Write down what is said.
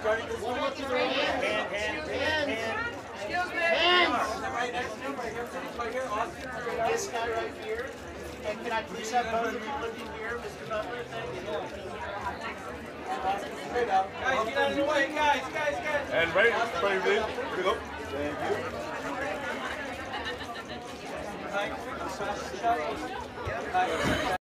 starting this one. Hands. Excuse me. Hands. Right next to him, right here. Austin, this guy right here. And can I please have both of you looking here, Mr. Butler? Thank you. Straight up. Guys, get out of the way. Guys. And right, ready. Good up. Thank you.